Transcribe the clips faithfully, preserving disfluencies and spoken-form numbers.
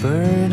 bird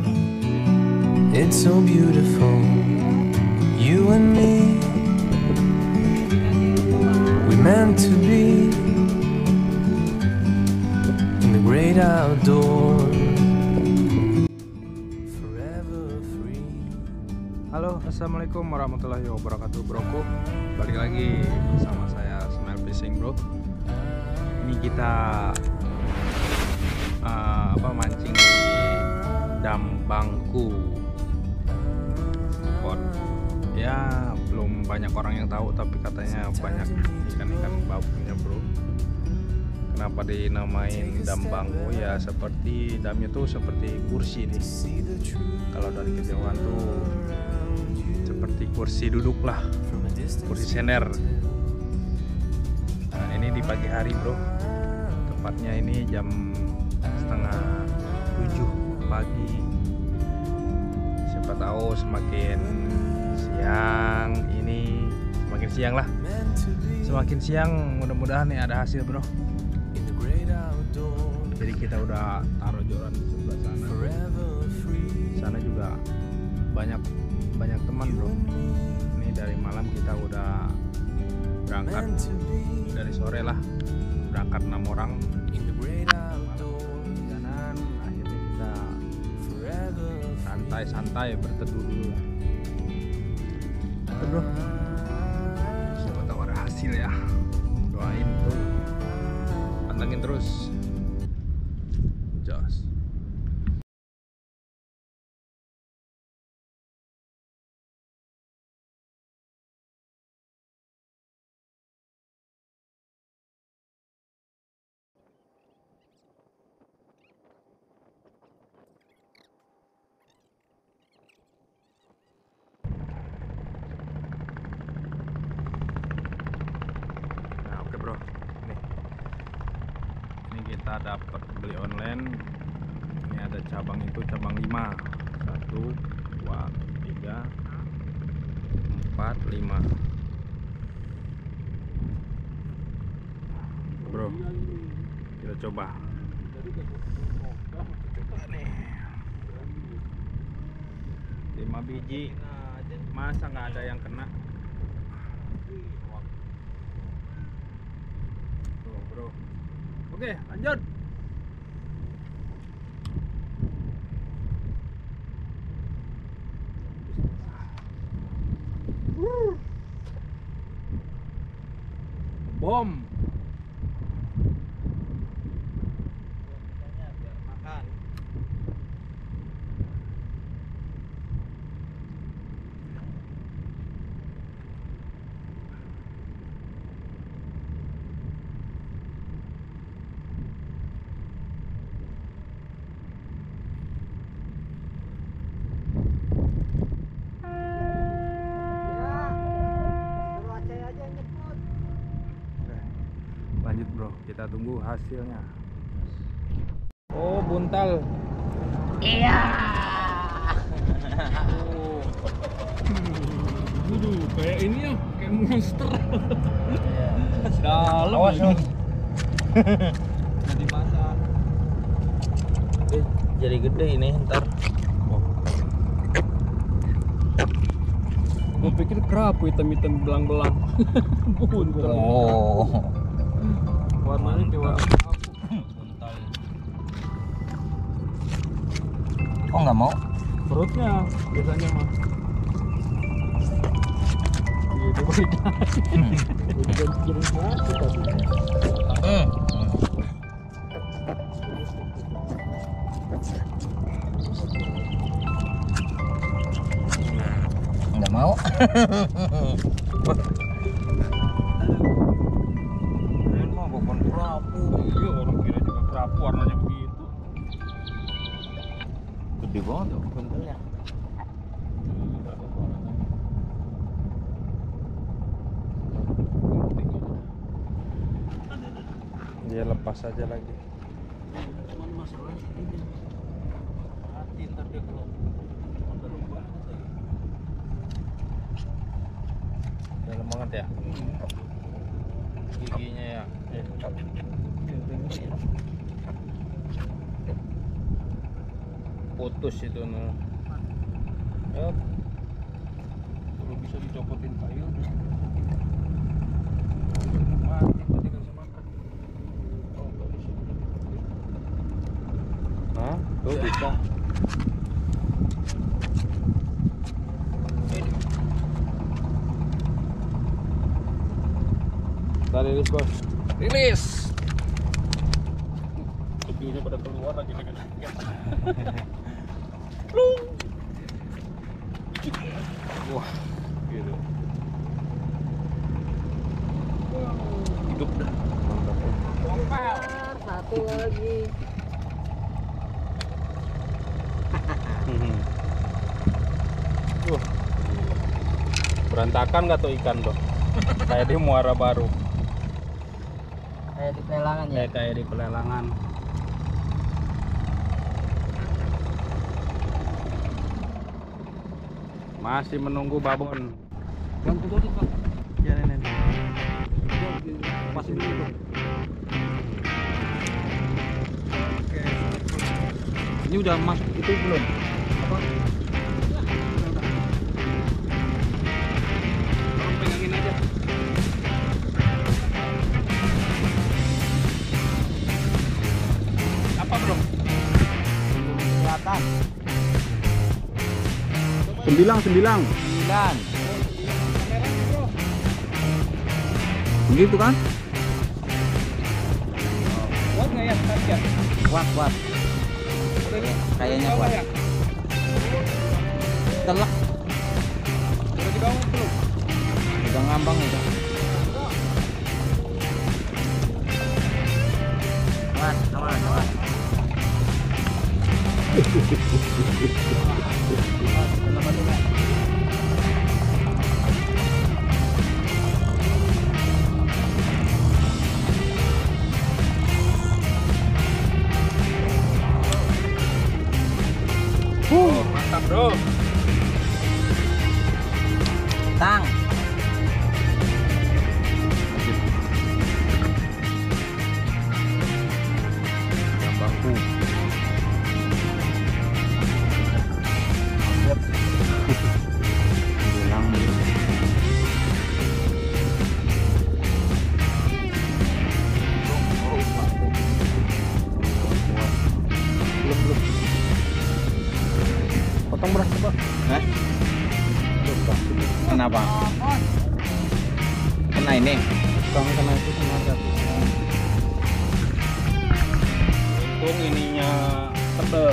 It's so beautiful, you and me. We meant to be in the great outdoors. Halo, assalamualaikum warahmatullahi wabarakatuh, broku. Balik lagi bersama saya, Smile Fishing, bro. Ini kita uh, apa mancing di Dambangku. Spot ya belum banyak orang yang tahu, tapi katanya banyak ikan-ikan babonnya, bro. Kenapa dinamain Dambangku? Ya seperti damnya tuh seperti kursi nih. Kalau dari kejauhan tuh seperti kursi duduk lah, kursi sender. Nah, ini di pagi hari, bro. Tepatnya ini jam setengah tujuh pagi. Siapa tahu semakin siang ini semakin siang lah. Semakin siang mudah-mudahan nih ada hasil, bro. Jadi kita udah taruh joran di sebelah sana. Sana juga banyak banyak teman, bro. Ini dari malam kita udah berangkat, dari sore lah berangkat enam orang. Jalanan akhirnya kita santai-santai berteduh dulu lah. Itu, bro. Siapa tahu ada hasil ya. Doain tuh. Pantengin terus. Joss. Kita dapat beli online. Ini ada cabang, itu cabang lima. satu dua tiga empat lima. Bro, kita coba. Coba nih. lima biji. Masa nggak ada yang kena? Bro, bro. Oke, lanjut. Uh. Bom. Bro, kita tunggu hasilnya. Oh, buntal. Iya. Oh. Waduh, kayak ini ya, kayak monster. Dalam. Awas loh. Jadi masak. Eh, jadi gede ini ntar. Oh. Gue pikir kerapu hitam-hitam belang-belang. Buntal. Oh. Warnanya kayak buntal. Kok nggak mau? Perutnya biasanya mah. Gitu beda. Nggak mau. Warnanya begitu, gede banget ya bentuknya. ya lepas aja lagi. Dalam banget ya giginya ya. Putus itu noh. Yep. Kalau bisa dicopotin kayu. Mati mati kan sama kan. Oh, bagus. Hah? Tuh bisa. Entar rilis, Bos. Rilis. Tujuhnya pada keluar lagi kan. Plung. Wah, gitu. Wow, hidup dah. Mantap. Kompel. Satu lagi. Wah. Berantakan nggak tuh ikan tuh? Kayak di Muara Baru. Kayak di pelelangan ya? Kayak, kayak di pelelangan. Masih menunggu babon. Yang kedua itu, Pak. Ya, nenek. Masih menunggu. Oke. Ini udah masuk itu belum? Apa? Tolong pegangin aja. Apa, Bro? Selatan. Sembilang, sembilang. Sembilan. Begitu kan? Kuat nggak ya? Kuat, kuat. Kayaknya kuat. Telak. Udah ngambang udah. Kuat, aman, aman. Oh, mantap, Bro. Tang. Dambangku. Kenapa? Kena ini? Kamu kena itu kena satu. Untung ininya tebel.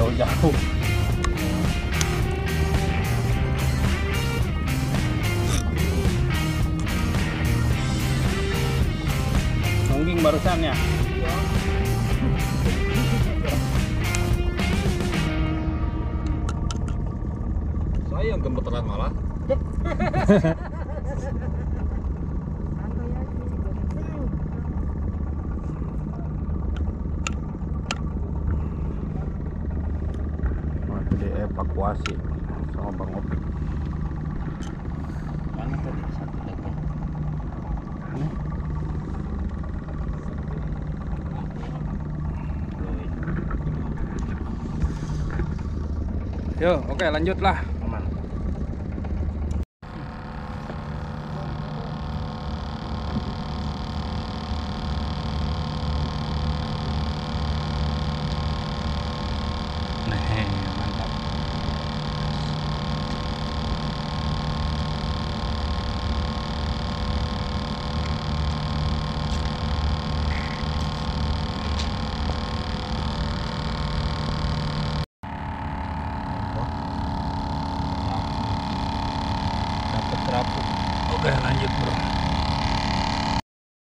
Jauh-jauh. Mungkin barusan ya. Saya yang gembetelan malah. Evakuasi sama Bang Opi. Mana tadi satu lagi? Mana? Yo, oke, lanjutlah.